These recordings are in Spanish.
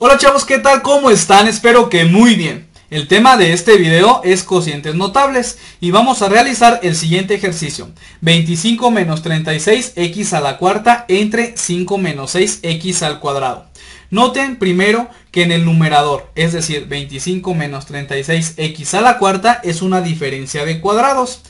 Hola chavos, ¿qué tal? ¿Cómo están? Espero que muy bien. El tema de este video es cocientes notables y vamos a realizar el siguiente ejercicio. 25 menos 36 x a la cuarta entre 5 menos 6 x al cuadrado. Noten primero que en el numerador, es decir, 25 menos 36 x a la cuarta es una diferencia de cuadrados.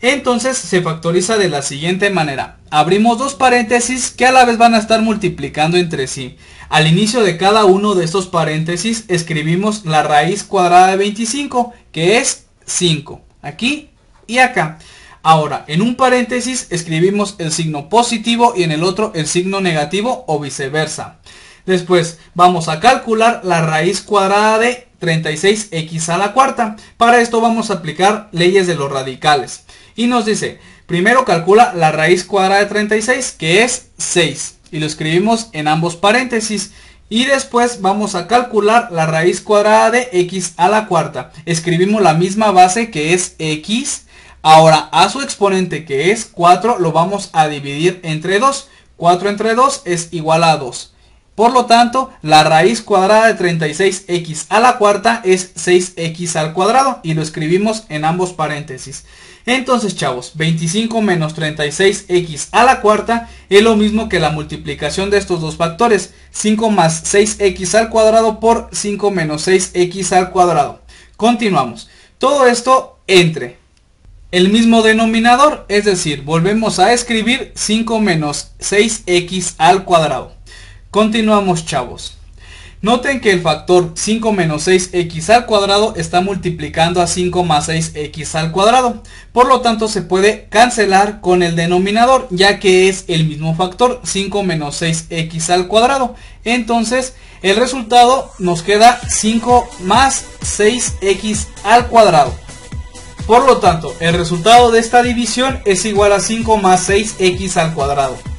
Entonces se factoriza de la siguiente manera. Abrimos dos paréntesis que a la vez van a estar multiplicando entre sí. Al inicio de cada uno de estos paréntesis escribimos la raíz cuadrada de 25, que es 5, aquí y acá. Ahora, en un paréntesis escribimos el signo positivo y en el otro el signo negativo o viceversa. Después vamos a calcular la raíz cuadrada de 36x a la cuarta. Para esto vamos a aplicar leyes de los radicales. Y nos dice, primero calcula la raíz cuadrada de 36, que es 6. Y lo escribimos en ambos paréntesis. Y después vamos a calcular la raíz cuadrada de x a la cuarta. Escribimos la misma base, que es x. Ahora a su exponente, que es 4, lo vamos a dividir entre 2. 4 entre 2 es igual a 2. Por lo tanto, la raíz cuadrada de 36x a la cuarta es 6x al cuadrado. Y lo escribimos en ambos paréntesis. Entonces chavos, 25 menos 36x a la cuarta es lo mismo que la multiplicación de estos dos factores, 5 más 6x al cuadrado por 5 menos 6x al cuadrado. Continuamos, todo esto entre el mismo denominador, es decir, volvemos a escribir 5 menos 6x al cuadrado. Continuamos chavos. Noten que el factor 5 menos 6x al cuadrado está multiplicando a 5 más 6x al cuadrado. Por lo tanto se puede cancelar con el denominador, ya que es el mismo factor, 5 menos 6x al cuadrado. Entonces el resultado nos queda 5 más 6x al cuadrado. Por lo tanto el resultado de esta división es igual a 5 más 6x al cuadrado.